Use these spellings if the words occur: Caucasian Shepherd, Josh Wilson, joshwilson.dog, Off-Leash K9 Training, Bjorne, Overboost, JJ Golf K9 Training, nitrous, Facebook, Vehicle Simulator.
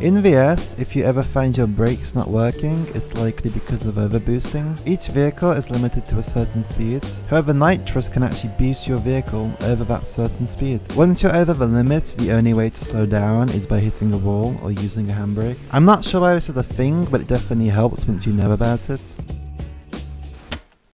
In VS, if you ever find your brakes not working, it's likely because of overboosting. Each vehicle is limited to a certain speed, however nitrous can actually boost your vehicle over that certain speed. Once you're over the limit, the only way to slow down is by hitting a wall or using a handbrake. I'm not sure why this is a thing, but it definitely helps once you know about it.